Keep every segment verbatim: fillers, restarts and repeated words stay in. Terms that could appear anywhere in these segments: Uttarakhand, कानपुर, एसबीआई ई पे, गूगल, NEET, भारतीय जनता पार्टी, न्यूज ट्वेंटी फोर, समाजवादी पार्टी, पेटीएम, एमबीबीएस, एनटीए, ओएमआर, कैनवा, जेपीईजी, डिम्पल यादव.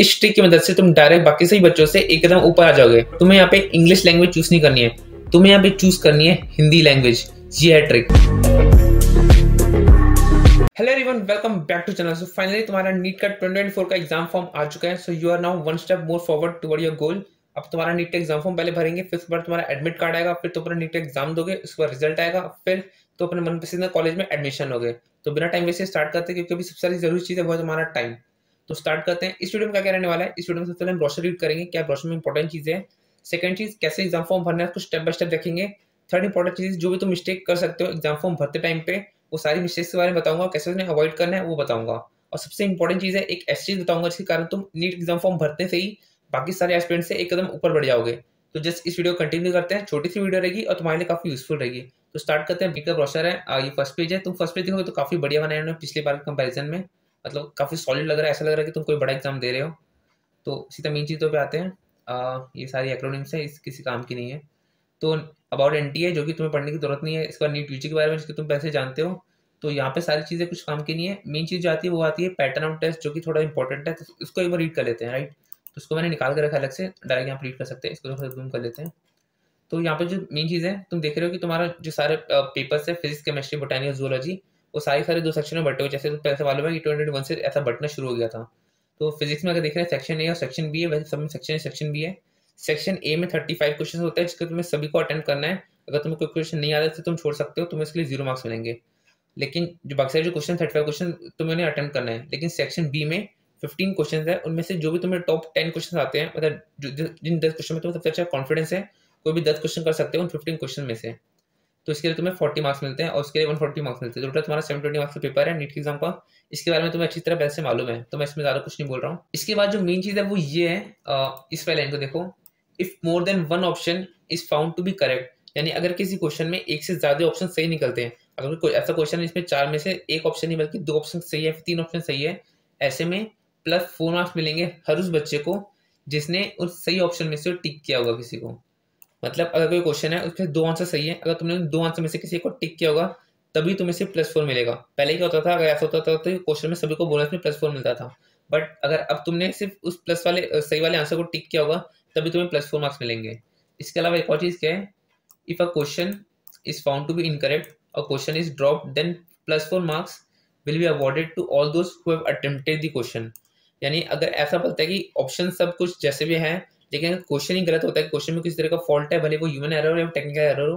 इस ट्रिक की मदद से तुम डायरेक्ट बाकी सभी बच्चों से एकदम ऊपर आ जाओगे। तुम्हें यहाँ पे इंग्लिश लैंग्वेज चूज नहीं करनी है, तुम्हें यहाँ पे चूज करनी है हिंदी लैंग्वेज। ये है trick. Hello everyone, welcome back to channel. So finally तुम्हारा नीट का ट्वेंटी ट्वेंटी फोर का एग्जाम फॉर्म आ चुका है। So you are now one step more forward toward your goal. अब तुम्हारा नीट का एग्जाम फॉर्म पहले भरेंगे, फिर उसके बाद तुम्हारा एडमिट कार्ड आएगा, फिर तुम्हारा नीट का एग्जाम दोगे, उसके बाद रिजल्ट आएगा, फिर तो अपने मनपसंद कॉलेज में एडमिशन हो गए। तो बिना टाइम वेस्ट स्टार्ट करते हैं, क्योंकि सबसे सारी जरूरी चीज है वो है तुम्हारा टाइम। तो स्टार्ट करते हैं। इस वीडियो में क्या क्या रहने वाला है, इस वीडियो में सबसे पहले हम ब्रोशर रीड करेंगे, क्या ब्रोशर में इंपॉर्टेंट चीज़ है। सेकंड चीज़ कैसे एग्जाम फॉर्म भरना है, कुछ स्टेप बाय स्टेप देखेंगे। थर्ड इंपॉर्टेंट चीज़ जो भी तुम मिस्टेक कर सकते हो एग्जाम फॉर्म भरते टाइम पे, वो सारी मिस्टेक्स के बारे में बताऊंगा, कैसे उन्हें अवॉइड करना है वो बताऊंगा। और सबसे इंपॉर्टेंट चीज़ है एक ऐसी चीज़ बताऊंगा जिसके कारण तुम नीट एग्जाम फॉर्म भरते से ही बाकी सारे एस्पिरेंट से एकदम ऊपर बढ़ जाओगे। तो जस्ट इस वीडियो को कंटिन्यू करते हैं, छोटी सी वीडियो रहेगी और तुम्हारे लिए काफी यूजफुल रहेगी। तो स्टार्ट करते हैं। बिकर ब्रोशर है, ये फर्स्ट पेज है। तुम फर्स्ट पेज देखोगे तो काफी बढ़िया बनाया उन्होंने पिछले बार के कंपेरिजन में, मतलब काफी सॉलिड लग रहा है, ऐसा लग रहा है कि तुम कोई बड़ा एग्जाम दे रहे हो। तो सीधा मेन चीज़ों पे आते हैं। आ, ये सारी एक्रोनिम्स है, इस किसी काम की नहीं है। तो अबाउट एनटीए जो कि तुम्हें पढ़ने की जरूरत नहीं है, इसके बाद नीट यूजी के बारे में जिसके तुम पैसे जानते हो। तो यहाँ पे सारी चीज़ें कुछ काम की नहीं है। मेन चीज़ जो आती है वो आती है पैटर्न ऑफ टेस्ट, जो कि थोड़ा इंपॉर्टेंट है। तो उसको एक बार रीड कर लेते हैं, राइट। तो उसको मैंने निकाल कर रखा अलग से, डायरेक्ट यहाँ पर रीड कर सकते हैं। इसको थोड़ा जूम कर लेते हैं। तो यहाँ पर जो मेन चीज़ है तुम देख रहे हो कि तुम्हारा जो सारे पेपर्स है फिजिक्स, केमिस्ट्री, बॉटनी और जूलॉजी, वो सारी सारे दो सेक्शन में बटे हुए। जैसे तो पैसे वालों में ट्वेंटी ट्वेंटी वन से ऐसा बटना शुरू हो गया था। तो फिजिक्स में अगर देख रहे हैं सेक्शन ए और सेक्शन बी है, वैसे सब में सेक्शन ए सेक्शन बी है। सेक्शन ए में थर्टी फाइव क्वेश्चन होते हैं जिसको तुम्हें सभी को अटेंड करना है। अगर तुम्हें कोई क्वेश्चन नहीं आता तो तुम छोड़ सकते हो, तुम्हें इसके लिए जीरो मार्क्स मिलेंगे। लेकिन जो बाकी सारे जो क्वेश्चन थर्टी फाइव क्वेश्चन तुम्हें उन्हें अटेंड करना है। लेकिन सेक्शन बी में फिफ्टीन क्वेश्चन है, उनमें से जो भी तुम्हें टॉप टेन क्वेश्चन आते हैं, मतलब जिन दस क्वेश्चन में तुम्हें सबसे अच्छा कॉन्फिडेंस है, कोई भी दस क्वेश्चन कर सकते हो उन फिफ्टीन क्वेश्चन में से। तो इसके लिए तुम्हें फोर्टी मार्क्स मिलते हैं और उसके लिए वन फोर्टी मार्क्स मिलते हैं। टोटल तुम्हारा सेवन ट्वेंटी मार्क्स का पेपर है नीट के एग्जाम का। इसके बारे में तुम्हें अच्छी तरह वैसे मालूम है, तो मैं इसमें ज़्यादा कुछ नहीं बोल रहा हूँ। इसके बाद जो मेन चीज़ है वो ये है, इस वाले लाइन को देखो। If more than one option is found to be correct, यानी अगर किसी क्वेश्चन में एक से ज़्यादा ऑप्शन सही निकलते हैं, अगर कोई ऐसा क्वेश्चन है इसमें चार में से एक ऑप्शन नहीं बल्कि दो ऑप्शन सही है, तीन ऑप्शन सही है, ऐसे में प्लस फोर मार्क्स मिलेंगे हर उस बच्चे को जिसने उस सही ऑप्शन में से टिक किया होगा किसी को। मतलब अगर कोई क्वेश्चन है उसके दो आंसर सही है, अगर तुमने उन दो आंसर में से किसी एक को टिक किया होगा तभी तुम्हें से प्लस फोर मिलेगा। पहले क्या होता था, अगर ऐसा होता था तो क्वेश्चन में सभी को बोनस में प्लस फोर मिलता था। बट अगर अब तुमने सिर्फ उस प्लस वाले सही वाले आंसर को टिक किया होगा तभी तुम्हें प्लस फोर मार्क्स मिलेंगे। इसके अलावा एक और चीज़ क्या है, if a question is found to be incorrect और question is drop, then plus four marks will be awarded to all those who have attempted the question. यानी अगर ऐसा पता है कि ऑप्शन सब कुछ जैसे भी हैं लेकिन अगर क्वेश्चन ही गलत होता है, क्वेश्चन में किसी तरह का फॉल्ट है, भले वो ह्यूमन एरर या टेक्निकल एरर हो,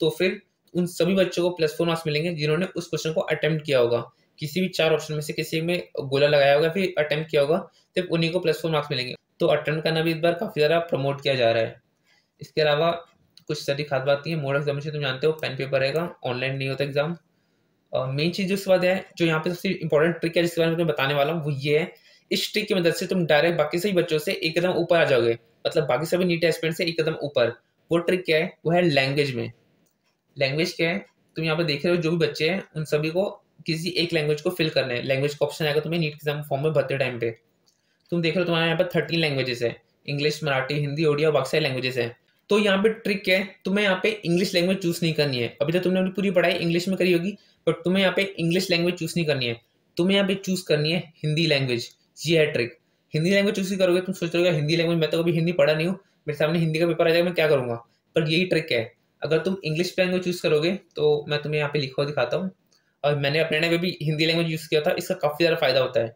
तो फिर उन सभी बच्चों को प्लस फोर मार्क्स मिलेंगे जिन्होंने उस क्वेश्चन को अटेम्प्ट किया होगा। किसी भी चार ऑप्शन में से किसी में गोला लगाया होगा फिर अटेम्प्ट किया होगा, तब उन्हीं को प्लस फोर मार्क्स मिलेंगे। तो अटेम्प्ट करना भी इस बार काफ़ी ज़्यादा प्रमोट किया जा रहा है। इसके अलावा कुछ सारी खास बात है, मोड एग्जाम तुम जानते हो पेन पेपर रहेगा, ऑनलाइन नहीं होता एग्जाम। मेन चीज़ जो उसके बाद है, जो यहाँ पे सबसे इंपॉर्टेंट ट्रिक है जिसके बारे में तुम्हें बताने वाला हूँ वो ये है। इस ट्रिक की मदद से तुम डायरेक्ट बाकी सभी बच्चों से एकदम ऊपर आ जाओगे, मतलब बाकी सभी नीट एस्पिरेंट से एकदम ऊपर। वो ट्रिक क्या है, वो है लैंग्वेज में। लैंग्वेज क्या है, तुम यहाँ पर देख रहे हो जो भी बच्चे हैं उन सभी को किसी एक लैंग्वेज को फिल करना है। लैंग्वेज का ऑप्शन आएगा तुम्हें नीट एग्जाम फॉर्म में भरते टाइम पे। तुम देख रहे हो तुम्हारे यहाँ पर थर्टीन लैंग्वेजेस है, इंग्लिश, मराठी, हिंदी, ओडिया, बाकी सारी लैंग्वेजेस है। तो यहाँ पे ट्रिक क्या है, तुम्हें यहाँ पे इंग्लिश लैंग्वेज चूज नहीं करनी है। अभी तो तुमने अपनी पूरी पढ़ाई इंग्लिश में करी होगी, बट तुम्हें यहाँ पे इंग्लिश लैंग्वेज चूज नहीं करनी है, तुम्हें यहाँ पे चूज करनी है हिंदी लैंग्वेज। ये है ट्रिक। हिंदी लैंग्वेज चूज करोगे तुम सोच रहे हो हिंदी लैंग्वेज, मैं तो कभी हिंदी पढ़ा नहीं हूँ, मेरे सामने हिंदी का पेपर आ जाएगा मैं क्या करूँगा। पर यही ट्रिक है, अगर तुम इंग्लिश लैंग्वेज चूज करोगे तो मैं तुम्हें यहाँ पे लिखा हुआ दिखाता हूँ। और मैंने अपने टाइम में भी हिंदी लैंग्वेज यूज़ किया था, इसका काफ़ी ज़्यादा फायदा होता है।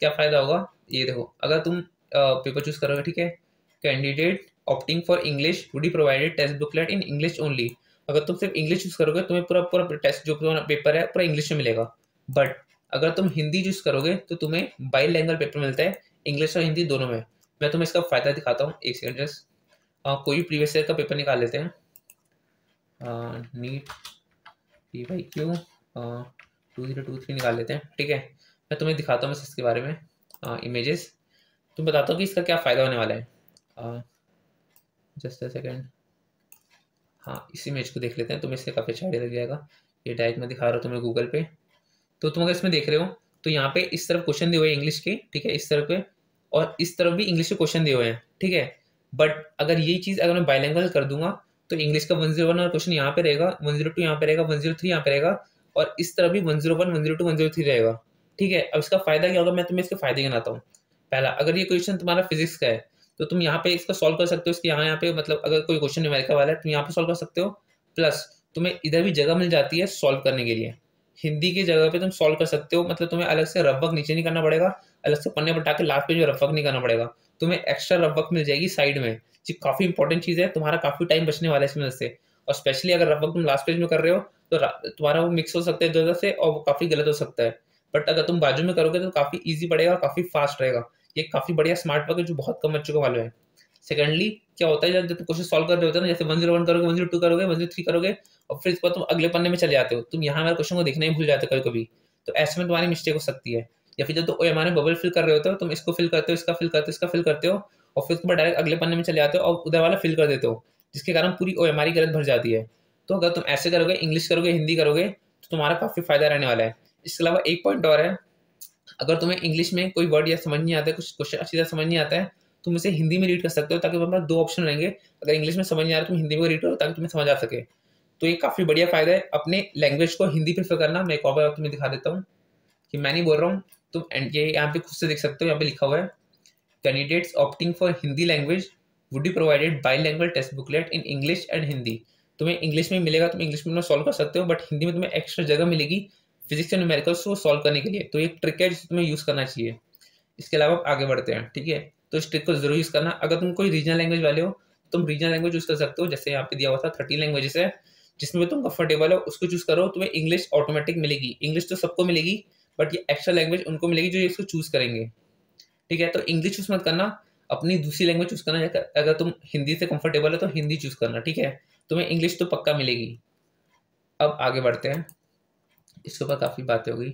क्या फ़ायदा होगा ये देखो, अगर तुम पेपर चूज करोगे, ठीक है, candidate opting for English would be provided test booklet in English only. अगर तुम सिर्फ इंग्लिश चूज करोगे तुम्हें पूरा पूरा टेस्ट जो पूरा पेपर है पूरा इंग्लिश में मिलेगा। बट अगर तुम हिंदी चूज करोगे तो तुम्हें बाई लैंग्वेज पेपर मिलता है, इंग्लिश और हिंदी दोनों में। मैं तुम्हें इसका फायदा दिखाता हूँ, एक सेकेंड। जस्ट कोई भी प्रीवियस ईयर का पेपर निकाल लेते हैं, NEET P Y Q two zero two three निकाल लेते हैं, ठीक है। मैं तुम्हें दिखाता हूँ बस इसके बारे में इमेजेस, तुम बताता हूँ कि इसका क्या फ़ायदा होने वाला है। जस्ट अ सेकेंड, हाँ इस इमेज को देख लेते हैं, तुम्हें इससे काफ़ी अच्छा आइडिया लग जाएगा। ये डायरेक्ट मैं दिखा रहा हूँ तुम्हें गूगल पे। तो तुम अगर इसमें देख रहे हो तो यहाँ पे इस तरफ क्वेश्चन दिए हुए हैं इंग्लिश के, ठीक है, इस तरफ पे, और इस तरफ भी इंग्लिश के क्वेश्चन दिए हुए हैं, ठीक है। बट अगर ये चीज़ अगर मैं बाइलैंग्वेज कर दूंगा तो इंग्लिश का वन जीरो वन और क्वेश्चन यहाँ पे रहेगा, वन जीरो टू यहाँ पे रहेगा, वन जीरो थ्री यहाँ पे रहेगा, और इस तरफ भी one zero one, one zero two, one zero three रहेगा, ठीक है। अब इसका फायदा क्या होगा, मैं तुम्हें इसके फायदे गिनाता हूँ। पहला, अगर ये क्वेश्चन तुम्हारा फिजिक्स का है तो तुम यहाँ पे इसको सॉल्व कर सकते हो, इसके यहाँ यहाँ पे मतलब अगर कोई क्वेश्चन न्यूमेरिकल वाला है तुम यहाँ पे सॉल्व कर सकते हो, प्लस तुम्हें इधर भी जगह मिल जाती है सॉल्व करने के लिए। हिंदी की जगह पे तुम सॉल्व कर सकते हो, मतलब तुम्हें अलग से रफ वर्क नीचे नहीं करना पड़ेगा, अलग से पन्ने पटा के लास्ट पेज में रफ वर्क नहीं करना पड़ेगा, तुम्हें एक्स्ट्रा रफ वर्क मिल जाएगी साइड में। जी काफ़ी इंपॉर्टेंट चीज़ है, तुम्हारा काफ़ी टाइम बचने वाला है इसमें से। और स्पेशली अगर रफ वर्क तुम लास्ट पेज में कर रहे हो तो तुम्हारा वो मिक्स हो सकता है इधर से और वो काफ़ी गलत हो सकता है, बट अगर तुम बाजू में करोगे तो काफ़ी ईजी पड़ेगा और काफ़ी फास्ट रहेगा। ये काफ़ी बढ़िया स्मार्ट वर्क है जो बहुत कम बच्चों को मालूम है। सेकेंडली क्या होता है, जब तुम क्वेश्चन सॉल्व कर रहे होते हो ना, जैसे वन जीरो वन करोगे, वन जीरो टू करोगे, वन जीरो थ्री करोगे और फिर इसके बाद तुम अगले पन्ने में चले जाते हो, तुम यहाँ मेरे क्वेश्चन को देखना ही भूल जाते हो कभी कभी, तो ऐसे में तुम्हारी मिस्टेक हो सकती है। या फिर जब तो हमारे बबल फिल कर रहे होते हो, तुम इसको फिल करते हो, इसका फिल करते हो, इसका फिल करते हो और फिर उसके बाद डायरेक्ट अगले पन्ने में चले जाते हो और उधर वाला फिल कर देते हो, जिसके कारण पूरी ओ एम आर गलत भर जाती है। तो अगर तुम ऐसे करोगे, इंग्लिश करोगे, हिंदी करोगे तो तुम्हारा काफ़ी फायदा रहने वाला है। इसके अलावा एक पॉइंट और है, अगर तुम्हें इंग्लिश में कोई वर्ड या समझ नहीं आता है, कुछ क्वेश्चन अच्छी तरह समझ नहीं आता है, तुम इसे हिंदी में रीड कर सकते हो, ताकि तुम्हारे पास दो ऑप्शन रहेंगे। अगर इंग्लिश में समझ नहीं आ रहा तुम हिंदी में रीड करो ताकि तुम्हें समझ आ सके। तो ये काफ़ी बढ़िया फायदा है, अपने लैंग्वेज को हिंदी प्रेफर करना। मैं एक और बार तुम्हें दिखा देता हूँ कि मैं नहीं बोल रहा हूँ, तुम ये यहाँ पे खुद से देख सकते हो। यहाँ पे लिखा हुआ है candidates opting for Hindi language would be provided bilingual test booklet in English and Hindi. तुम्हें इंग्लिश में मिलेगा, तुम इंग्लिश में सॉल्व कर सकते हो, बट हिंदी में तुम्हें एक्स्ट्रा जगह मिलेगी फिजिक्स एंड न्यूमेरिकल्स को सॉल्व करने के लिए। तो एक ट्रिक है जिसे तुम्हें यूज़ करना चाहिए। इसके अलावा आगे बढ़ते हैं, ठीक है, तो इस ट्रिक को जरूर यूज़ करना। अगर तुम कोई रीजनल लैंग्वेज वाले हो तो तुम रीजनल लैंग्वेज यूज़ कर सकते हो, जैसे यहाँ पे दिया हुआ था थर्टी लैंग्वेजेस है, जिसमें तुम कंफर्टेबल हो उसको चूज़ करो। तुम्हें इंग्लिश ऑटोमेटिक मिलेगी, इंग्लिश तो सबको मिलेगी, बट ये एक्स्ट्रा लैंग्वेज उनको मिलेगी जो इसको चूज़ करेंगे, ठीक है। तो इंग्लिश चूज़ मत करना, अपनी दूसरी लैंग्वेज चूज़ करना। अगर तुम हिंदी से कंफर्टेबल हो तो हिंदी चूज़ करना, ठीक है, तुम्हें इंग्लिश तो पक्का मिलेगी। अब आगे बढ़ते हैं, इसके ऊपर काफ़ी बातें हो गई।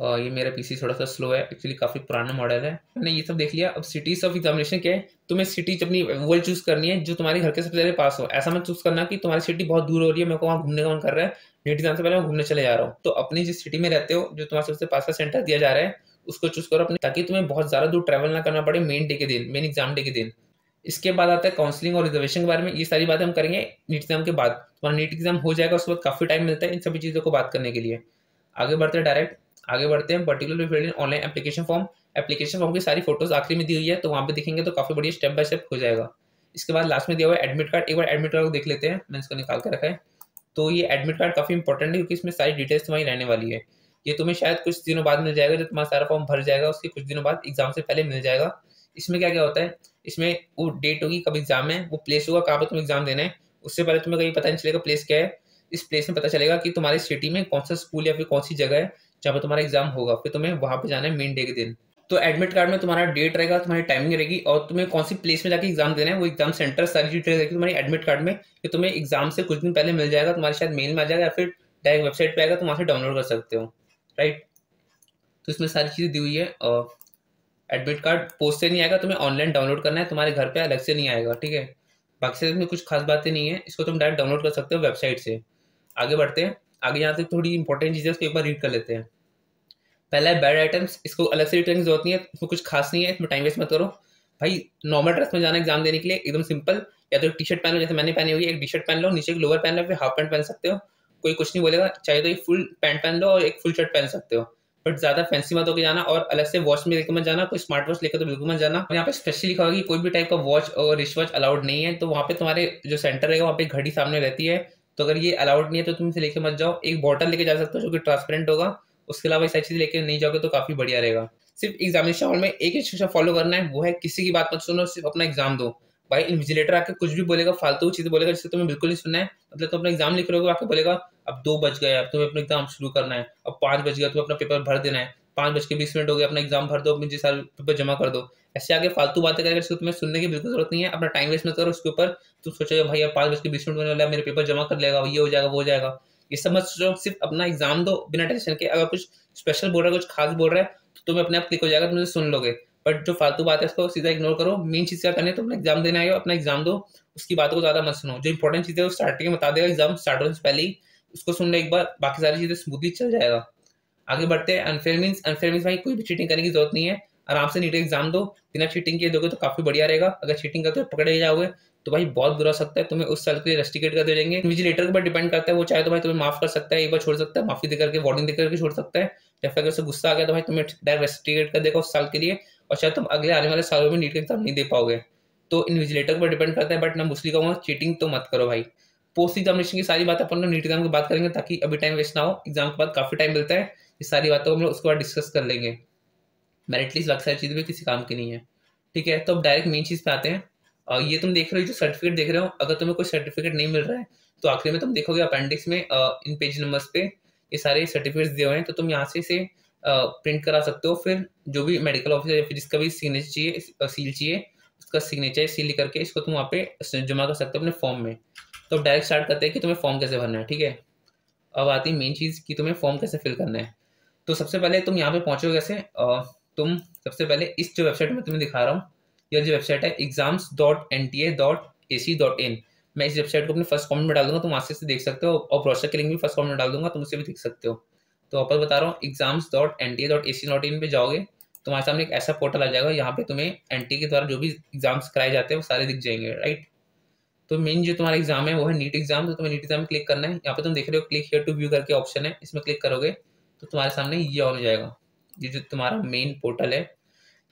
और ये मेरा पीसी थोड़ा सा स्लो है, एक्चुअली काफ़ी पुराना मॉडल है, मैंने ये सब देख लिया। अब सिटीज़ ऑफ एग्जामिनेशन क्या है, तुम्हें सिटीज अपनी वो चूज़ करनी है जो तुम्हारे घर के सबसे पहले पास हो। ऐसा मत चूज़ करना कि तुम्हारी सिटी बहुत दूर हो रही है, मेरे को वहाँ घूमने का मन कर रहा है, नीट एग्जाम से पहले मैं घूमने चले जा रहा हूँ। तो अपनी जिस सिटी में रहते हो, जो तुम्हारे सबसे पास का सेंटर दिया जा रहा है, उसको चूज़ करो अपने, ताकि तुम्हें बहुत ज़्यादा दूर ट्रैवल ना करना पड़े मेन डे के दिन, मेन एग्जाम डे के दिन। इसके बाद आता है काउंसलिंग और रिजर्वेशन के बारे में, ये सारी बातें हम करेंगे नीट एग्जाम के बाद। तुम्हारा नीट एग्जाम हो जाएगा उसके बाद काफ़ी टाइम मिलता है इन सभी चीज़ों को बात करने के लिए। आगे बढ़ते हैं, डायरेक्ट आगे बढ़ते हैं particular field in online application form. Application form की सारी फोटोज आखिरी में दी हुई है, तो वहाँ पे देखेंगे तो काफ़ी बढ़िया स्टेप बाय स्टेप हो जाएगा। इसके बाद लास्ट में दिया हुआ है एडमिट कार्ड, एक बार एडमिट कार्ड को देख लेते हैं, मैंने इसको निकाल कर रखा है। तो ये एडमिट कार्ड काफ़ी इंपॉर्टेंट है क्योंकि इसमें सारी डिटेल्स तुम्हारी रहने वाली है। ये तुम्हें शायद कुछ दिनों बाद मिल जाएगा, जब तुम्हारा सारा फॉर्म भर जाएगा उसके कुछ दिनों बाद एग्जाम से पहले मिल जाएगा। इसमें क्या क्या होता है, इसमें वो डेट होगी कब एग्जाम है, वो प्लेस होगा कहाँ पर तुम एग्जाम देना है, उससे पहले तुम्हें कहीं पता नहीं चलेगा प्लेस क्या है। इस प्लेस में पता चलेगा कि तुम्हारी सिटी में कौन सा स्कूल या फिर कौन सी जगह है जहाँ पर तुम्हारा एग्जाम होगा, फिर तुम्हें वहाँ पे जाना है मेन डे के दिन। तो एडमिट कार्ड में तुम्हारा डेट रहेगा, तुम्हारी टाइमिंग रहेगी और तुम्हें कौन सी प्लेस में जाकर एग्जाम देना है, वो एग्जाम सेंटर सारी डिटेल रहेगी तुम्हारी एडमिट कार्ड में, कि तुम्हें एग्जाम से कुछ दिन पहले मिल जाएगा, तुम्हारे शायद मेल में आ जाएगा या फिर डायरेक्ट वेबसाइट पर आएगा, तुम वहाँ से डाउनलोड कर सकते हो, राइट। तो इसमें सारी चीज़ें दी हुई है। और एडमिट कार्ड पोस्ट से नहीं आएगा, तुम्हें ऑनलाइन डाउनलोड करना है, तुम्हारे घर पे अलग से नहीं आएगा, ठीक है। बाकी से इसमें कुछ खास बातें नहीं है, इसको तुम डायरेक्ट डाउनलोड कर सकते हो वेबसाइट से। आगे बढ़ते हैं, आगे यहाँ से थोड़ी इंपॉर्टेंट चीज़ें उसको एक बार रीड कर लेते हैं। पहला है बैड आइटम्स, इसको अलग से रिटर्न की जरूरत नहीं है, इसमें कुछ खास नहीं है, इसमें टाइम वेस्ट मत करो भाई। नॉर्मल ड्रेस में जाना एग्जाम देने के लिए एकदम सिंपल, या तो टी शर्ट पहन लो जैसे मैंने पहनी हुई है, एक टी शर्ट पहन लो, नीचे एक लोअर पहन लो, फिर हाफ पैंट पहन सकते हो, कोई कुछ नहीं बोलेगा। चाहे तो एक फुल पैंट पहन लो और एक फुल शर्ट पहन सकते हो, बट ज़्यादा फैंसी मत होकर जाना। और अलग से वॉच में लेकर मत जाना, कोई स्मार्ट वॉच लेकर तो बिल्कुल मत जाना। यहाँ पे स्पेशली लिखा होगा कि कोई भी टाइप का वॉच और रिस्ट वॉच अलाउड नहीं है। तो वहाँ पे तुम्हारे जो सेंटर रहेगा वहाँ पे घड़ी सामने रहती है, तो अगर ये अलाउड नहीं है तो तुम इसे लेके मत जाओ। एक बॉटल लेके जा सकते हो जो कि ट्रांसपेरेंट होगा, उसके अलावा ऐसी चीज़ लेके नहीं जाओगे तो काफ़ी बढ़िया रहेगा। सिर्फ एग्जामिनेशन हॉल में एक इंस्ट्रक्शन फॉलो करना है, वो है किसी की बात मत सुनो, सिर्फ अपना एग्जाम दो। भाई इन्विजिलेटर आके कुछ भी बोलेगा, फालतू चीज़ें बोलेगा जिससे तुम्हें बिल्कुल नहीं सुनना है। मतलब तुम अपना एग्जाम लिख रहे हो, आके बोलेगा अब दो बज गए, अब तुम्हें अपना एग्जाम शुरू करना है, अब पाँच बज गया तुम्हें अपना पेपर भर देना है, पाँच बज के बीस मिनट हो गया अपना एग्जाम भर दो, मुझे सारे पेपर जमा कर दो। ऐसे आगे फालतू बातें करेगा जिसको तुम्हें सुनने की बिल्कुल जरूरत नहीं है। अपना टाइम वेस्ट मत करो उसके ऊपर। तुम सोचोगे भाई अब पाँच बज के बीस मिनट होने वाला है, मेरे पेपर जमा कर लेगा, ये हो जाएगा वो हो जाएगा, ये सब मत सोचो, सिर्फ अपना एग्जाम दो बिना टेंशन के। अगर कुछ स्पेशल बोल रहा है, कुछ खास बोल रहा है तो तुम्हें अपने आप क्लिक हो जाएगा, तुम सुन लोगे। बट जो फालतू बात है उसको सीधा इग्नोर करो। मेन चीज़ क्या करनी है, तुम अपना एग्जाम देने आए हो, अपना एग्जाम दो, उसकी बातों को ज़्यादा मत सुनो। जो इंपॉर्टेंट चीज़ है वो स्टार्टिंग में बता देगा एग्जाम स्टार्ट होने से पहले ही, उसको सुन लो एक बार, बाकी सारी चीज़ें स्मूथली चल जाएगा। आगे बढ़ते हैं, अनफेयर मीन्स। अनफेयर मीन्स भाई कोई भी चीटिंग करने की जरूरत नहीं है, आराम से नीट एग्जाम दो, बिना चीटिंग किए दोगे तो काफ़ी बढ़िया रहेगा। अगर चीटिंग करते हो पकड़े जाओगे तो भाई बहुत बुरा सकता है, तुम्हें उस साल के लिए रस्टिकेट कर दे जाएंगे। इन्विजिलेटर के ऊपर डिपेंड करता है, वो चाहे तो भाई तुम्हें माफ कर सकता है, एक बार छोड़ सकता है, माफी देकर के वार्निंग देकर के छोड़ सकता है, या फिर अगर उससे गुस्सा आ गया तो भाई तुम्हें डायरेक्ट रस्टिकेट कर देगा उस साल के लिए। और शायद तुम अगले आने वाले सालों में नीट का एग्जाम नहीं दे पाओगे। तो इन्विजिलेटर पर डिपेंड करता है, बट मैं मुस्लिम कहूँगा चीटिंग तो मत करो भाई। पोस्ट एग्जामिनेशन की सारी बातें अपन लोग नीट एग्जाम की बात करेंगे ताकि अभी टाइम वेस्ट ना हो, एग्जाम के बाद काफ़ी टाइम मिलता है, ये सारी बातों को हम लोग उसके बाद डिस्कस कर लेंगे। मेरिट लिस्ट बाकी सारी चीज़ें भी किसी काम की नहीं है, ठीक है। तो अब डायरेक्ट मेन चीज़ पे आते हैं। और ये तुम देख रहे हो जो सर्टिफिकेट देख रहे हो, अगर तुम्हें कोई सर्टिफिकेट नहीं मिल रहा है तो आखिर में तुम देखोगे अपेंडिक्स में इन पेज नंबर्स पे ये सारे सर्टिफिकेट्स दिए हुए हैं। तो तुम यहाँ से इसे प्रिंट करा सकते हो, फिर जो भी मेडिकल ऑफिसर या फिर जिसका भी सिग्नेचर चाहिए सील चाहिए उसका सिग्नेचर सील करके इसको तुम वहाँ पे जमा कर सकते हो अपने फॉर्म में। तो अब डायरेक्ट स्टार्ट करते हैं कि तुम्हें फॉर्म कैसे भरना है, ठीक है। अब आती है मेन चीज़ कि तुम्हें फॉर्म कैसे फिल करना है। तो सबसे पहले तुम यहाँ पे पहुँचोगे कैसे, तुम सबसे पहले इस जो वेबसाइट में तुम्हें दिखा रहा हूँ यह जो वेबसाइट है exams dot N T A dot A C dot in, मैं इस वेबसाइट को अपने फर्स्ट कमेंट में डाल दूंगा, तुम वहाँ से देख सकते हो। और ब्रोशर के लिंक भी फर्स्ट कमेंट में डाल दूंगा, तुम उसे भी देख सकते हो। तो वापस बता रहा हूँ exams dot N T A dot A C dot in पे जाओगे तो हमारे सामने एक ऐसा पोर्टल आ जाएगा, यहाँ पे तुम्हें एन टी ए के द्वारा जो भी एग्जाम्स कराए जाते हैं वो सारे दिख जाएंगे, राइट। तो मेन जो तुम्हारा एग्जाम है वो है नीट एग्जाम। तो तुम्हें नीट एग्जाम क्लिक करना है, यहाँ पे तुम देख रहे हो क्लिक हियर टू व्यू करके ऑप्शन है, इसमें क्लिक करोगे तो तुम्हारे सामने ये हो जाएगा, ये जो तुम्हारा मेन पोर्टल है।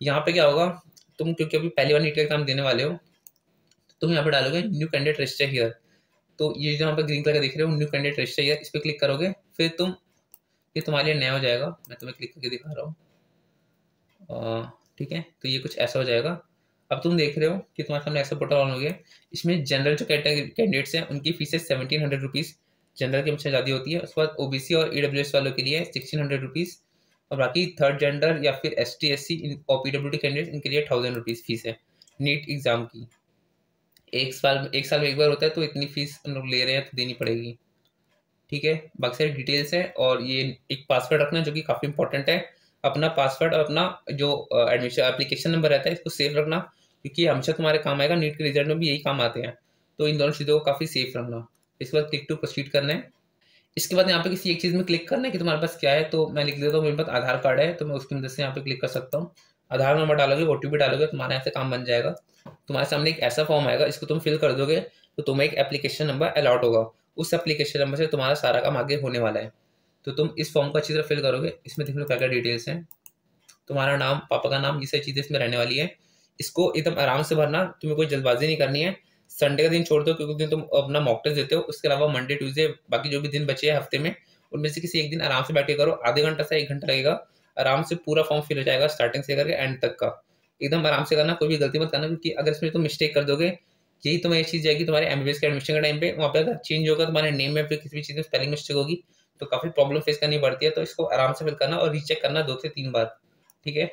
यहाँ पे क्या होगा, तुम क्योंकि अभी पहली बार नीट का एग्जाम देने वाले हो तो तुम यहाँ पे डालोगे न्यू कैंडिडेट रजिस्टर हियर। तो ये जो यहाँ पे ग्रीन कलर का देख रहे हो न्यू कैंडिडेट रजिस्टर हियर, इस पर क्लिक करोगे फिर तुम ये तुम्हारे लिए नया हो जाएगा, मैं तुम्हें क्लिक करके दिखा रहा हूँ, ठीक है। तो ये कुछ ऐसा हो जाएगा। अब तुम देख रहे हो कि तुम्हारे सामने ऐसा पोर्टल ऑन हो गया। इसमें जनरल जो कैंडिडेट्स हैं उनकी फीस है सेवनटीन हंड्रेड रुपीज़, जनरल की हमसे ज़्यादा होती है। उसके बाद ओ बी सी और ई डब्ल्यू एस वालों के लिए सिक्सटीन हंड्रेड रुपीज़ और बाकी थर्ड जेंडर या फिर एस टी एस सी और पी डब्ल्यू डी कैंडिडेट इनके लिए थाउजेंड रुपीज़ फीस है नीट एग्ज़ाम की। एक साल एक साल में एक बार होता है तो इतनी फीस हम लोग ले रहे हैं तो देनी पड़ेगी, ठीक है। बाकी सारी डिटेल्स है और ये एक पासवर्ड रखना जो कि काफ़ी इंपॉर्टेंट है, अपना पासवर्ड और अपना जो एडमिशन एप्लीकेशन नंबर रहता है इसको सेव रखना क्योंकि हमेशा तुम्हारे काम आएगा, नीट के रिजल्ट में भी यही काम आते हैं। तो इन दोनों चीज़ों को काफ़ी सेफ रखना। इसके बाद क्लिक टू प्रोसीड करना है। इसके बाद यहाँ पे किसी एक चीज़ में क्लिक करना है कि तुम्हारे पास क्या है। तो मैं लिख देता हूँ मेरे पास आधार कार्ड है, तो मैं उसकी मदद से यहाँ पे क्लिक कर सकता हूँ। आधार नंबर डालोगे, ओ टी पी डालोगे, तुम्हारे यहाँ से काम बन जाएगा। तुम्हारे सामने एक ऐसा फॉर्म आएगा, इसको तुम फिल कर दोगे तो तुम्हें एक एप्लीकेशन नंबर अलॉट होगा, उस एप्लीकेशन नंबर से तुम्हारा सारा काम आगे होने वाला है। तो तुम इस फॉर्म को अच्छी तरह फिल करोगे। इसमें देख लो क्या क्या डिटेल्स हैं, तुम्हारा नाम, पापा का नाम, ये सारी चीज़ें इसमें रहने वाली है। इसको एकदम आराम से भरना, तुम्हें कोई जल्दबाजी नहीं करनी है। संडे का दिन छोड़ दो क्योंकि दिन तुम अपना मॉक टेस्ट देते हो, उसके अलावा मंडे ट्यूसडे बाकी जो भी दिन बचे हैं हफ्ते में उनमें से किसी एक दिन आराम से बैठ के करो। आधे घंटा से एक घंटा लगेगा, आराम से पूरा फॉर्म फिल हो जाएगा स्टार्टिंग से करके एंड तक का, एकदम आराम से करना, कोई भी गलती मत करना क्योंकि अगर इसमें तुम मिस्टेक कर दोगे यही तुम्हें ये चीज़ जाएगी तुम्हारे एमबीबीएस के एडमिशन के टाइम पे, वहाँ पे अगर चेंज होगा तुम्हारे नेम में, फिर किसी भी चीज़ में स्पेलिंग मिस्टेक होगी तो काफ़ी प्रॉब्लम फेस करनी पड़ती है। तो इसको आराम से फिल करना और रीचेक करना दो से तीन बार, ठीक है।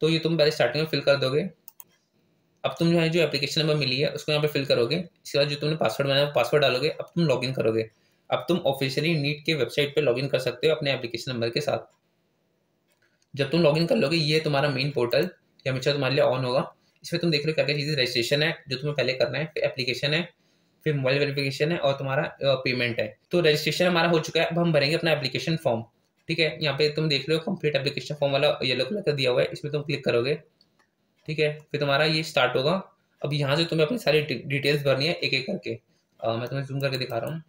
तो ये तुम पहले स्टार्टिंग में फिल कर दोगे। अब तुम जो है जो एप्लीकेशन नंबर मिली है उसको यहाँ पे फिल करोगे। इसके बाद जो तुमने पासवर्ड बनाया पासवर्ड डालोगे। अब तुम लॉगिन करोगे, अब तुम ऑफिशियली नीट के वेबसाइट पे लॉगिन कर सकते हो अपने एप्लीकेशन नंबर के साथ। जब तुम लॉगिन कर लोगे ये तुम्हारा मेन पोर्टल या हमेशा तुम्हारे लिए ऑन होगा। इसमें तुम देख रहे हो क्या क्या चीज़ें, रजिस्ट्रेशन है जो तुम्हें पहले करना है, फिर एप्लीकेशन है, फिर मोबाइल वेरिफिकेशन है और तुम्हारा पेमेंट है। तो रजिस्ट्रेशन हमारा हो चुका है, अब हम भरेंगे अपना एप्लीकेशन फॉर्म, ठीक है। यहाँ पे तुम देख रहे हो कंप्लीट एप्लीकेशन फॉर्म वाला येलो कलर का दिया हुआ है, इसमें तुम क्लिक करोगे, ठीक है। फिर तुम्हारा ये स्टार्ट होगा। अब यहाँ से तुम्हें अपनी सारी डिटेल्स भरनी है एक एक करके। आ, मैं तुम्हें जूम करके दिखा रहा हूँ,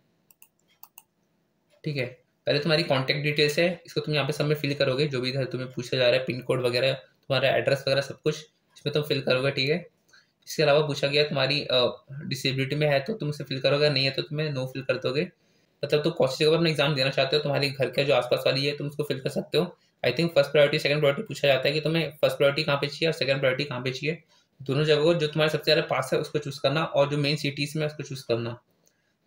ठीक है। पहले तुम्हारी कॉन्टैक्ट डिटेल्स है, इसको तुम यहाँ पे सब में फिल करोगे जो भी इधर तुम्हें पूछा जा रहा है, पिन कोड वगैरह, तुम्हारा एड्रेस वगैरह सब कुछ इसमें तुम फिल करोगे, ठीक है। इसके अलावा पूछा गया तुम्हारी डिसेबिलिटी में है तो तुम उसे फिल करोगे, नहीं है तो तुम्हें नो फिल कर दोगे। मतलब तुम कौन सी जगह पर अपना एग्जाम देना चाहते हो, तुम्हारे घर के जो आसपास वाली है तुम उसको फिल कर सकते हो। I think first priority second priority पूछा जाता है कि तुम्हें फर्स्ट प्रायोरिटी कहाँ पे चाहिए और सेकंड प्रायोरिटी कहाँ पे चाहिए, दोनों जगह को जो तुम्हारे सबसे ज़्यादा पास है उसको चूज़ करना और जो मेन सिटीज़ में उसको चूज़ करना।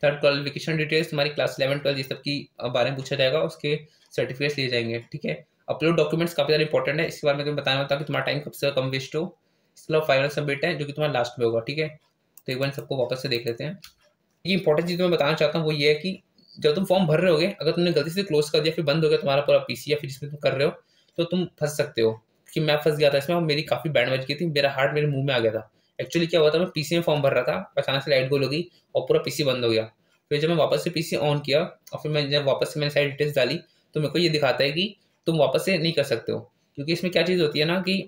थर्ड क्वालिफिकेशन डिटेल्स तुम्हारी क्लास इलेवन ट्वेल्थ ये सब की बारे में पूछा जाएगा, उसके सर्टिफिकेट्स लिए जाएंगे, ठीक है। अपलोड डॉक्यूमेंट्स काफ़ी ज़्यादा इंपॉर्टेंट है, इसके बारे में तुम्हें बताना होता है कि तुम्हारा टाइम कब से कम वेस्ट हो। इसके अलावा फाइनल सबमिट है जो कि तुम्हारा लास्ट में होगा, ठीक है। तो एक बार सबको वापस से देख लेते हैं। ये इंपॉर्टेंट चीज़ मैं बताना चाहता हूँ वो ये है कि जब तुम फॉर्म भर रहे होगे अगर तुमने गलती से क्लोज कर दिया, फिर बंद हो गया तुम्हारा पूरा पीसी या फिर जिसमें तुम कर रहे हो, तो तुम फंस सकते हो। कि मैं फंस गया था इसमें और मेरी काफ़ी बैंड बज गई थी, मेरा हार्ट मेरे मुंह में आ गया था। एक्चुअली क्या हुआ था, मैं पीसी में फॉर्म भर रहा था, अचानक से लाइट गोल हो गई और पूरा पीसी बंद हो गया। फिर जब मैं वापस से पीसी ऑन किया और फिर मैं जब वापस से मैंने सारी डिटेल्स डाली तो मेरे को ये दिखाता है कि तुम वापस से नहीं कर सकते हो, क्योंकि इसमें क्या चीज़ होती है ना कि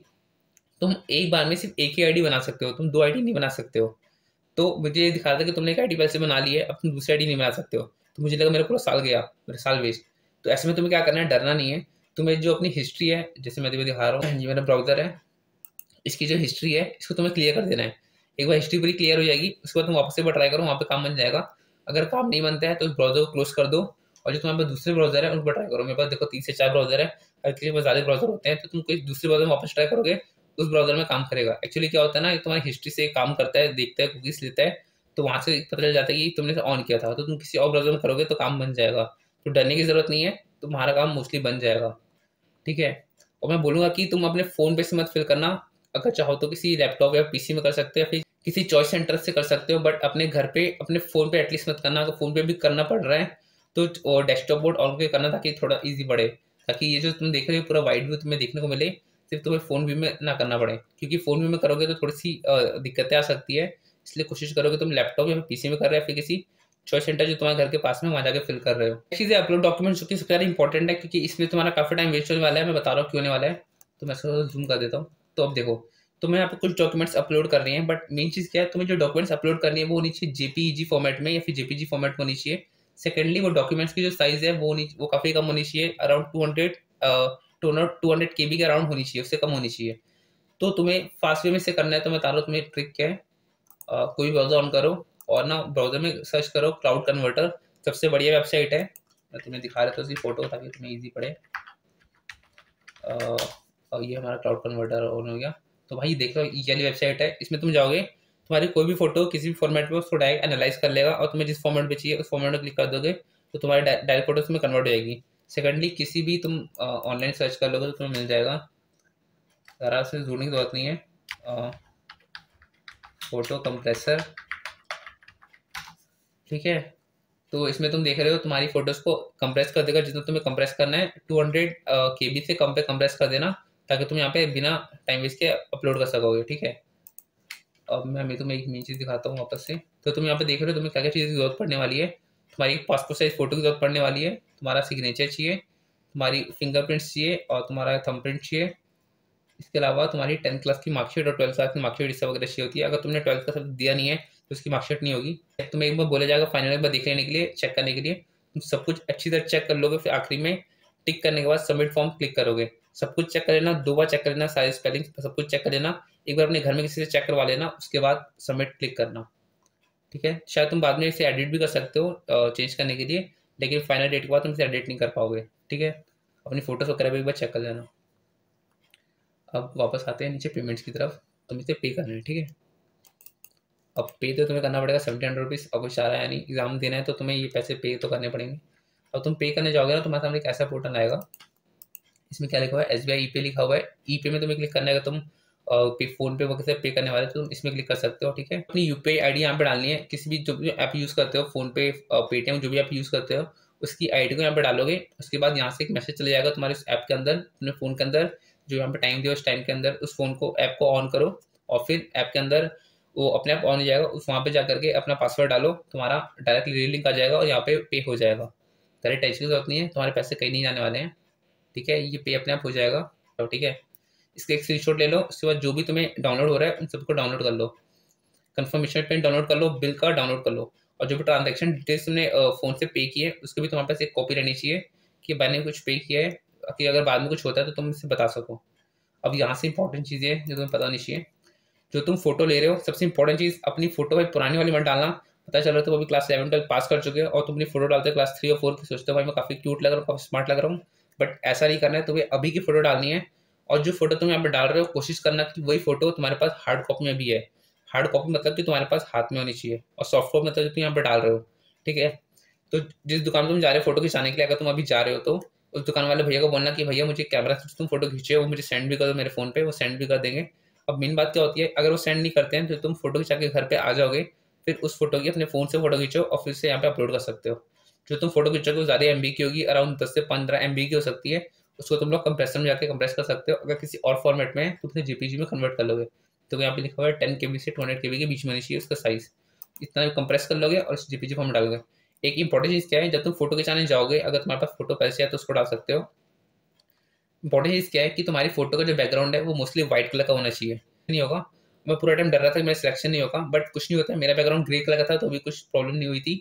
तुम एक बार में सिर्फ एक ही आई डी बना सकते हो, तुम दो आई डी नहीं बना सकते हो। तो मुझे ये दिखा रहा था कि तुमने एक आई डी पहले से बना ली है, अब तुम दूसरी आई डी नहीं बना सकते हो। तो मुझे लगा मेरा पूरा साल गया, मेरा साल वेस्ट। तो ऐसे में तुम्हें क्या करना है, डरना नहीं है। तुम्हें जो अपनी हिस्ट्री है, जैसे मैं तुम्हें दिखा रहा हूँ, ये मेरा ब्राउज़र है, इसकी जो हिस्ट्री है इसको तुम्हें क्लियर कर देना है। एक बार हिस्ट्री पूरी क्लियर हो जाएगी उसके बाद तुम वापस से ट्राई करो, वहाँ पे काम बन जाएगा। अगर काम नहीं बनता है तो उस ब्राउजर को क्लोज कर दो और जो तुम्हारे पास दूसरे ब्राउजर है उन पर ट्राई करो। मेरे पास देखो तीन से चार ब्राउजर है, हर किसी के पास ज्यादा ब्राउजर होते हैं, तो तुम कोई दूसरे ब्राउजर में वापस ट्राई करोगे उस ब्राउजर में काम करेगा। एक्चुअली क्या होता है ना, तुम्हारी हिस्ट्री से काम करता है, देखता है, कुकीज लेता है, तो वहाँ से पता चल जाता है कि तुमने ऑन किया था। तो तुम किसी और ब्राउजर में करोगे तो काम बन जाएगा, तो डरने की जरूरत नहीं है, तुम्हारा काम मोस्टली बन जाएगा। ठीक है, और मैं बोलूँगा कि तुम अपने फ़ोन पे से मत फिल करना, अगर चाहो तो किसी लैपटॉप या पीसी में कर सकते हो, फिर किसी चॉइस सेंटर से कर सकते हो, बट अपने घर पे अपने फ़ोन पे एटलीस्ट मत करना। अगर फ़ोन पे भी करना पड़ रहा है तो डेस्कटॉप बोर्ड ऑन करके करना ताकि थोड़ा ईजी बढ़े, ताकि ये जो तुम देख रहे हो पूरा वाइड व्यू तुम्हें देखने को मिले, सिर्फ तुम्हें फ़ोन व्यू में ना करना पड़े, क्योंकि फ़ोन व्यू में करोगे तो थोड़ी सी दिक्कतें आ सकती है। इसलिए कोशिश करोगे तुम लैपटॉप या पीसी में कर रहे हो, फिर किसी चॉइस सेंटर जो तुम्हारे घर के पास में वहाँ जाकर फिल कर रहे हो। चीज़ है अपलोड डॉक्यूमेंट, जो कि सबसे ज़्यादा इंपॉर्टेंट है, क्योंकि इसमें तुम्हारा काफ़ी टाइम वेस्ट होने वाला है। मैं बता रहा हूँ क्यों होने वाला है, तो मैं इसको जूम कर देता हूँ। तो अब देखो, तुम्हें यहाँ पर कुछ डॉक्यूमेंट्स अपलोड करनी है, बट मेन चीज़ क्या है, तुम्हें जो डॉक्यूमेंट्स अपलोड करनी है वो होनी चाहिए जेपीईजी फॉर्मेट में या फिर जेपीजी फॉर्मेट में होनी चाहिए। सेकेंडली, वो डॉक्यूमेंट्स की जो साइज़ है वो वो काफ़ी कम होनी चाहिए, around two hundred two hundred K B के अराउंड होनी चाहिए, उससे कम होनी चाहिए। तो तुम्हें फास्ट वे में से करना है, तो मैं बता रहा हूँ तुम्हें ट्रिक क्या है। कोई ब्राउजर ऑन करो और ना ब्राउजर में सर्च करो क्लाउड कन्वर्टर, सबसे बढ़िया वेबसाइट है। मैं तुम्हें दिखा रहा था उसकी फोटो ताकि तुम्हें इजी पड़े। और ये हमारा क्लाउड कन्वर्टर ऑन हो गया, तो भाई देख लो ये वाली वेबसाइट है। इसमें तुम जाओगे, तुम्हारी कोई भी फोटो किसी भी फॉर्मेट में उसको डायरेक्ट एनालाइज कर लेगा और तुम्हें जिस फॉर्मेट पर चाहिए उस फॉर्मेट में क्लिक कर दोगे तो तुम्हारी डायरेक्ट फोटो उसमें कन्वर्ट हो जाएगी। सेकेंडली, किसी भी तुम ऑनलाइन सर्च कर लोगे तो तुम्हें मिल जाएगा, ज़रा उसमें ढूंढने की जरूरत नहीं है। फोटो कंप्रेसर, ठीक है, तो इसमें तुम देख रहे हो तुम्हारी फोटोज को कंप्रेस कर देगा जितना तुम्हें कंप्रेस करना है। टू हंड्रेड केबी से कम पे कंप्रेस कर देना ताकि तुम यहाँ पे बिना टाइम वेस्ट के अपलोड कर सकोगे। ठीक है, अब मैं तुम्हें एक नई चीज़ दिखाता हूँ वापस से। तो तुम यहाँ पे देख रहे हो तुम्हें क्या क्या चीज़ की जरूरत पड़ने वाली है। तुम्हारी एक पासपोर्ट साइज फोटो की जरूरत पड़ने वाली है, तुम्हारा सिग्नेचर चाहिए, तुम्हारी फिंगरप्रिंट्स चाहिए और तुम्हारा थंबप्रिंट चाहिए। इसके अलावा तुम्हारी टेंथ क्लास की मार्कशीट और ट्वेल्थ क्लास की मार्कशीट इससे वगैरह चाहिए होती है। अगर तुमने ट्वेल्थ का सब दिया नहीं है तो उसकी मार्कशीट नहीं होगी। तुम्हें एक बार बोला जाएगा फाइनल एक बार देख लेने के लिए, चेक करने के लिए, तुम सब कुछ अच्छी तरह चेक कर लोगे, फिर आखिरी में टिक करने के बाद सबमिट फॉर्म क्लिक करोगे। सब कुछ चेक कर लेना, दो बार चेक कर लेना, सारी स्पेलिंग सब कुछ चेक कर लेना, एक बार अपने घर में किसी से चेक करवा लेना, उसके बाद सबमिट क्लिक करना। ठीक है, शायद तुम बाद में इसे एडिट भी कर सकते हो चेंज करने के लिए, लेकिन फाइनल डेट के बाद तुम इसे एडिट नहीं कर पाओगे। ठीक है, अपनी फोटोज वगैरह भी एक बार चेक कर लेना। अब वापस आते हैं नीचे पेमेंट्स की तरफ, तुम इसे पे करना है। ठीक है, अब पे तो तुम्हें करना पड़ेगा सेवेंटी हंड्रेड रुपीज़। अब कुछ आ रहा है यानी एग्जाम देना है तो तुम्हें ये पैसे पे तो करने पड़ेंगे। अब तुम पे करने जाओगे ना, तुम्हारे सामने एक ऐसा पोर्टल आएगा, इसमें क्या लिखा हुआ है, एस बी आई ई पे लिखा हुआ है। ई पे में तुम्हें क्लिक करना है, तुम पे फोन पे वगैरह पे करने वाले तो तुम इसमें क्लिक कर सकते हो। ठीक है, अपनी U P I I D यहाँ पर डालनी है, किसी भी जो भी ऐप यूज़ करते हो, फोन पे पेटीएम जो भी ऐप यूज़ करते हो उसकी आई डी को यहाँ पर डालोगे। उसके बाद यहाँ से एक मैसेज चले जाएगा तुम्हारे उस ऐप के अंदर, अपने फ़ोन के अंदर जो यहाँ पर टाइम दिया उस टाइम के अंदर उस फ़ोन को ऐप को ऑन करो और फिर ऐप के अंदर वो अपने आप ऑन हो जाएगा। उस वहाँ पे जा करके अपना पासवर्ड डालो, तुम्हारा डायरेक्टली रीलिंक आ जाएगा और यहाँ पे पे हो जाएगा। तुम्हारी टेंशन की जरूरत नहीं है, तुम्हारे पैसे कहीं नहीं जाने वाले हैं। ठीक है, ये पे अपने आप हो जाएगा। तो ठीक है, इसके एक स्क्रीनशॉट ले लो, उसके बाद जो भी तुम्हें डाउनलोड हो रहा है उन सबको डाउनलोड कर लो, कन्फर्मेशन पेन डाउनलोड कर लो, बिल का डाउनलोड कर लो, और जो भी ट्रांजेक्शन डिटेल्स तुमने फ़ोन से पे किए उसके भी तुम्हारे पास एक कॉपी रहनी चाहिए कि मैंने कुछ पे किया है, कि अगर बाद में कुछ होता है तो तुम इससे बता सको। अब यहाँ से इंपॉर्टेंट चीज़ें जो तुम्हें पता होनी चाहिए, जो तुम फोटो ले रहे हो सबसे इंपॉर्टेंट चीज़, अपनी फोटो भाई पुरानी वाली मत डालना। पता चल रहा है तो अभी क्लास इलेवन ट्वेल्व पास कर चुके हो और तुमने फोटो डालते हो क्लास थ्री और फोर की, सोचते हो भाई मैं काफ़ी क्यूट लग रहा हूँ, काफ़ी स्मार्ट लग रहा हूँ, बट ऐसा नहीं करना है। तुम्हें अभी की फोटो डालनी है और जो फोटो तुम यहाँ पर डाल रहे हो कोशिश करना कि वही फोटो तुम्हारे पास हार्ड कॉपी में भी है। हार्ड कॉपी मतलब कि तुम्हारे पास हाथ में होनी चाहिए और सॉफ्ट कॉपी मतलब तुम यहाँ पर डाल रहे हो। ठीक है, तो जिस दुकान पर तुम जा रहे हो फोटो खिंचाने के लिए, अगर तुम अभी जा रहे हो तो उस दुकान वाले भैया को बोलना कि भैया मुझे कैमरा से तुम फोटो खींचे, वो मुझे सेंड भी कर दो मेरे फ़ोन पे, वो सेंड भी कर देंगे। अब मेन बात क्या होती है, अगर वो सेंड नहीं करते हैं तो तुम फोटो खिंचा के घर पे आ जाओगे, फिर उस फोटो की अपने फ़ोन से फोटो खींचो और फिर से यहाँ पे अपलोड कर सकते हो। जो तुम फोटो खींचोगे वो ज़्यादा एम बी की होगी, अराउंड दस से पंद्रह एम बी की हो सकती है, उसको तुम लोग कंप्रेसर में जाकर कंप्रेस कर सकते हो। अगर किसी और फॉर्मेट में है तो उसे जेपीजी में कन्वर्ट कर लोगे, तो यहाँ पे लिखा हुआ है टेन के बी से टू हंड्रेड के बी के बीच में चाहिए उसका साइज़, इतना कंप्रेस कर लोगे और उस जेपीजी फॉर्म डालोगे। एक इंपॉर्टेंट चीज़ क्या है, जब तुम फोटो खिंचाने जाओगे अगर तुम्हारे पास फोटो पैसे है तो उसको डाल सकते हो। इंपॉर्टेंट चीज़ क्या है कि तुम्हारी फोटो का जो बैकग्राउंड है वो मोस्टली व्हाइट कलर का होना चाहिए। नहीं होगा, मैं पूरा टाइम डर रहा था कि मेरा सिलेक्शन नहीं होगा, बट कुछ नहीं होता है। मेरा बैकग्राउंड ग्रे कलर का था तो भी कुछ प्रॉब्लम नहीं हुई थी।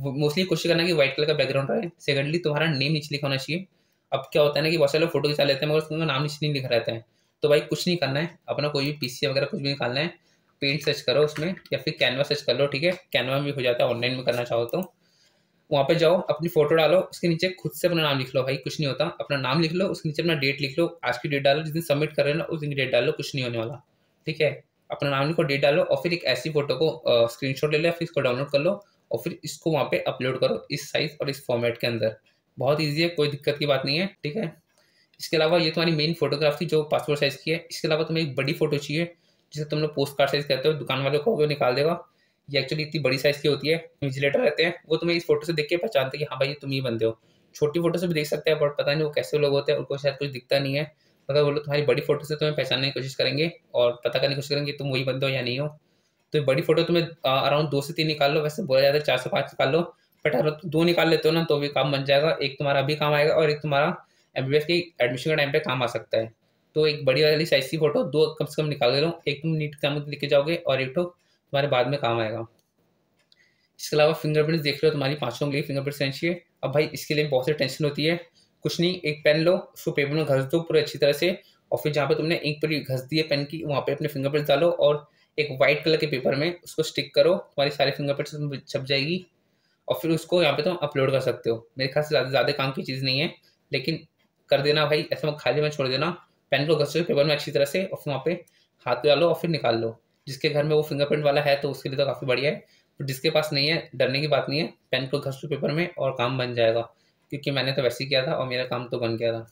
मोस्टली कोशिश करना कि व्हाइट कलर का बैकग्राउंड रहे। सेकंडली, तुम्हारा नेम नीचे लिखा होना चाहिए। अब क्या होता है ना कि बहुत सारे लोग फोटो खिंचा लेते हैं मगर उसका नाम नीचे नहीं लिखा रहता है, तो भाई कुछ नहीं करना है अपना, कोई भी पीसीए वगैरह कुछ भी निकालना है, पेंट सर्च करो उसमें या फिर कैनवा सर्च कर लो, ठीक है। कैनवा में भी हो जाता है, ऑनलाइन में करना चाहो तो। वहाँ पे जाओ, अपनी फोटो डालो, उसके नीचे खुद से अपना नाम लिख लो भाई, कुछ नहीं होता, अपना नाम लिख लो, उसके नीचे अपना डेट लिख लो, आज की डेट डालो, जिस दिन सबमिट कर रहे हो ना उस दिन डेट डालो, कुछ नहीं होने वाला, ठीक है। अपना नाम लिखो, डेट डालो और फिर एक ऐसी फोटो को स्क्रीनशॉट ले लो, फिर इसको डाउनलोड कर लो और फिर इसको वहाँ पे अपलोड करो इस साइज और इस फॉर्मेट के अंदर। बहुत ईजी है, कोई दिक्कत की बात नहीं है, ठीक है। इसके अलावा ये तुम्हारी मेन फोटोग्राफ थी जो पासपोर्ट साइज़ की है। इसके अलावा तुम्हें एक बड़ी फोटो चाहिए जिसे तुम लोग पोस्ट कार्ड साइज़ कहते हो, दुकान वालों को वो निकाल देगा, ये एक्चुअली इतनी बड़ी साइज़ की होती है, विजिलेटर रहते हैं वो तुम्हें इस फोटो से देख के पहचानते हैं कि हाँ भाई तुम ही बंदे हो। छोटी फोटो से भी देख सकते हैं बट पता नहीं वो कैसे लोग होते हैं, उनको शायद कुछ दिखता नहीं है, मगर वो लोग तुम्हारी बड़ी फोटो से तुम्हें पहचानने की कोशिश करेंगे और पता करने की कोशिश करेंगे कि तुम वही बंदे हो या नहीं हो। तो बड़ी फोटो तुम्हें अराउंड दो से तीन निकाल लो, वैसे बोला जाता है चार से पाँच निकाल लो, बट दो निकाल लेते हो ना तो भी काम बन जाएगा, एक तुम्हारा अभी काम आएगा और एक तुम्हारा एमबीबीएस की एडमिशन के टाइम पे काम आ सकता है। तो एक बड़ी वाली साइज की फोटो दो कम से कम निकाल लो, एक तुम नीट काम लेके जाओगे और एक तो तुम्हारे बाद में काम आएगा। इसके अलावा फिंगरप्रिंट्स देख लो, तुम्हारी पाँचों उंगली फिंगरप्रिंट्स लेनी चाहिए। अब भाई इसके लिए बहुत सी टेंशन होती है, कुछ नहीं, एक पेन लो, उसको पेपर में घस दो पूरे अच्छी तरह से और फिर जहाँ पे तुमने इंक पूरी घस दी है पेन की वहाँ पे अपने फिंगरप्रिंट्स डालो और एक वाइट कलर के पेपर में उसको स्टिक करो, तुम्हारी सारी फिंगरप्रिंट्स छप जाएगी और फिर उसको यहाँ पे तुम अपलोड कर सकते हो। मेरे ख्याल से ज़्यादा काम की चीज़ नहीं है, लेकिन कर देना भाई, ऐसा मत खाली में छोड़ देना। पेन को घसो पेपर में अच्छी तरह से और फिर वहाँ पे हाथ डालो और फिर निकाल लो। जिसके घर में वो फिंगरप्रिंट वाला है तो उसके लिए तो काफ़ी बढ़िया है, तो जिसके पास नहीं है डरने की बात नहीं है, पेन को घसो पेपर में और काम बन जाएगा, क्योंकि मैंने तो वैसे ही किया था और मेरा काम तो बन गया था।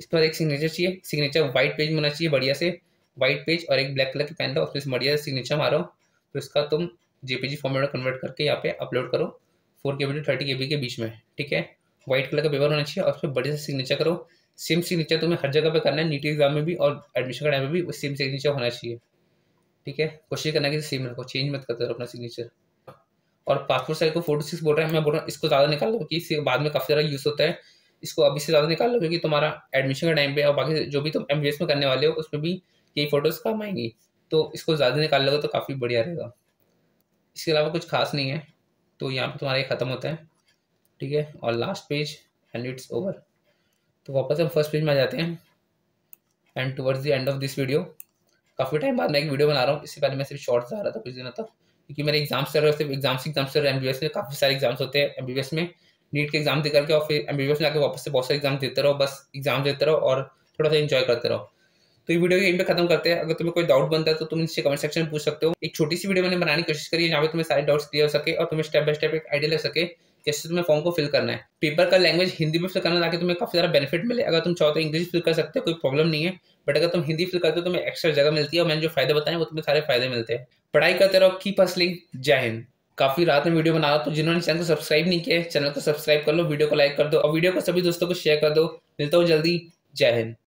इसके बाद एक सिग्नेचर चाहिए, सिग्नेचर वाइट पेज होना चाहिए, बढ़िया से वाइट पेज और एक ब्लैक कलर की पेन लो और फिर बढ़िया से सिग्नेचर मारो, फिर उसका तुम जेपीजी फॉर्मेट में कन्वर्ट करके यहाँ पे अपलोड करो four K B to thirty K B के बीच में, ठीक है। व्हाइट कलर का पेपर होना चाहिए और उस पर बढ़िया से सिग्नेचर करो। सेम सिग्नेचर तुम्हें हर जगह पे करना है, नीट एग्जाम में भी और एडमिशन के टाइम में भी वो सेम सिग्नेचर होना चाहिए, ठीक है। कोशिश करना कि सेम रखो, चेंज मत करते रहो अपना सिग्नेचर। और पासपोर्ट साइज को फोर टू सिक्स बोल रहा है, मैं बोल रहा हूँ इसको ज़्यादा निकाल लो क्योंकि बाद में काफ़ी ज़्यादा यूज़ होता है, इसको अभी से ज़्यादा निकाल लो क्योंकि तुम्हारा एडमिशन के टाइम पर और बाकी जो भी तुम एम बी एस में करने वाले हो उसमें भी यही फोटोज़ काम आएंगी, तो इसको ज़्यादा निकाल लोगे तो काफ़ी बढ़िया रहेगा। इसके अलावा कुछ खास नहीं है, तो यहाँ पर तुम्हारा ये ख़त्म होता है, ठीक है, और last page and it's over. तो वापस हम फर्स्ट पेज में आ जाते हैं and towards the end of this video. काफ़ी टाइम बाद मैं एक वीडियो बना रहा हूँ, इससे पहले मैं सिर्फ शॉर्ट्स आ रहा था कुछ दिनों तक, क्योंकि मेरे एग्जाम्स चल रहे थे, एग्जाम्स एग्जाम्स चल रहे हैं, एमबीबीएस में काफ़ी सारे एग्जाम्स होते हैं, एमबीबीएस में नीट के एग्जाम दे करके और फिर एमबीबीएस में आके वापस से बहुत सारे एग्जाम देते रहो, बस एग्जाम देते रहो और थोड़ा सा इन्जॉय करते रहो। तो ये वीडियो इन पे खत्म करते हैं। अगर तुम्हें कोई डाउट बनता है तो तुम इनसे कमेंट सेक्शन में पूछ सकते हो। एक छोटी सी वीडियो मैंने बनाने की कोशिश करी है जहाँ पे तुम्हें सारे डाउट्स क्लियर हो सके और तुम्हें स्टेप बाय स्टेप एक आइडिया लग सके कैसे तुम्हें फॉर्म को फिल करना है। पेपर का लैंग्वेज हिंदी में फिल करना ताकि तुम्हें काफी सारा बेनिफिट मिले। अगर तुम चाहो तो इंग्लिश फिल कर सकते हो, कोई प्रॉब्लम नहीं है, बट अगर तुम हिंदी फिल करते हो तुम्हें एक्स्ट्रा जगह मिलती है और मैंने जो फायदे बताए वो तुम्हें सारे फायदे मिलते हैं। पढ़ाई करते रहो, कीप हसलिंग, जय हिंद। काफी रात में वीडियो बना रहा, तो जिन्होंने चैनल को सब्सक्राइब नहीं किया चैनल को सब्सक्राइब कर लो, वीडियो को लाइक कर दो और वीडियो को सभी दोस्तों को शेयर कर दो। मिलता हूँ जल्दी, जय हिंद।